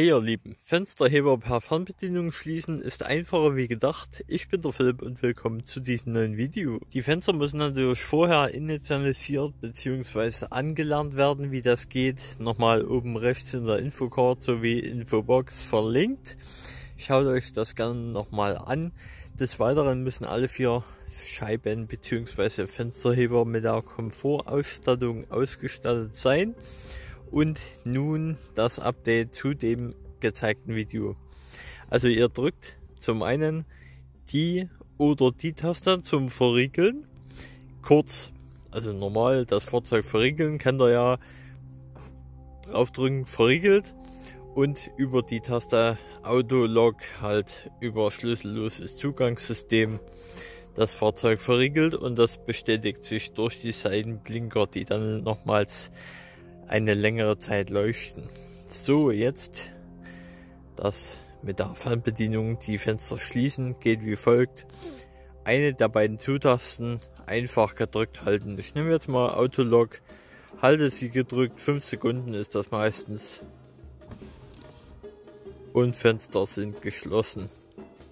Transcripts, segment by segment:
Hey ihr Lieben, Fensterheber per Fernbedienung schließen ist einfacher wie gedacht. Ich bin der Philipp und willkommen zu diesem neuen Video. Die Fenster müssen natürlich vorher initialisiert bzw. angelernt werden, wie das geht. Nochmal oben rechts in der Infocard sowie Infobox verlinkt. Schaut euch das gerne nochmal an. Des Weiteren müssen alle vier Scheiben bzw. Fensterheber mit der Komfortausstattung ausgestattet sein. Und nun das Update zu dem gezeigten Video. Also ihr drückt zum einen die oder die Taste zum Verriegeln. Kurz, also normal das Fahrzeug verriegeln, kennt ihr ja, aufdrücken verriegelt. Und über die Taste Autolock halt über schlüsselloses Zugangssystem das Fahrzeug verriegelt. Und das bestätigt sich durch die Seitenblinker, die dann nochmals eine längere Zeit leuchten. So, jetzt das mit der Fernbedienung, die Fenster schließen, geht wie folgt. Eine der beiden Zutasten einfach gedrückt halten. Ich nehme jetzt mal Autolock, halte sie gedrückt, 5 Sekunden ist das meistens. Und Fenster sind geschlossen.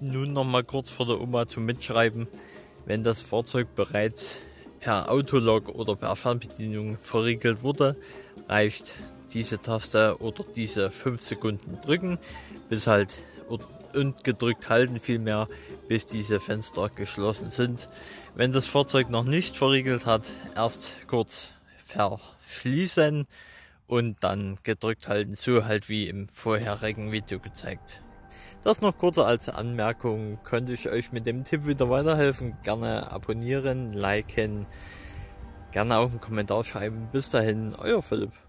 Nun nochmal kurz vor der Oma zum Mitschreiben, wenn das Fahrzeug bereits per Autolock oder per Fernbedienung verriegelt wurde, reicht diese Taste oder diese 5 Sekunden drücken, bis halt und gedrückt halten vielmehr, bis diese Fenster geschlossen sind. Wenn das Fahrzeug noch nicht verriegelt hat, erst kurz verschließen und dann gedrückt halten, so halt wie im vorherigen Video gezeigt. Das noch kurz als Anmerkung, konnte ich euch mit dem Tipp wieder weiterhelfen, gerne abonnieren, liken, gerne auch einen Kommentar schreiben. Bis dahin, euer Philipp.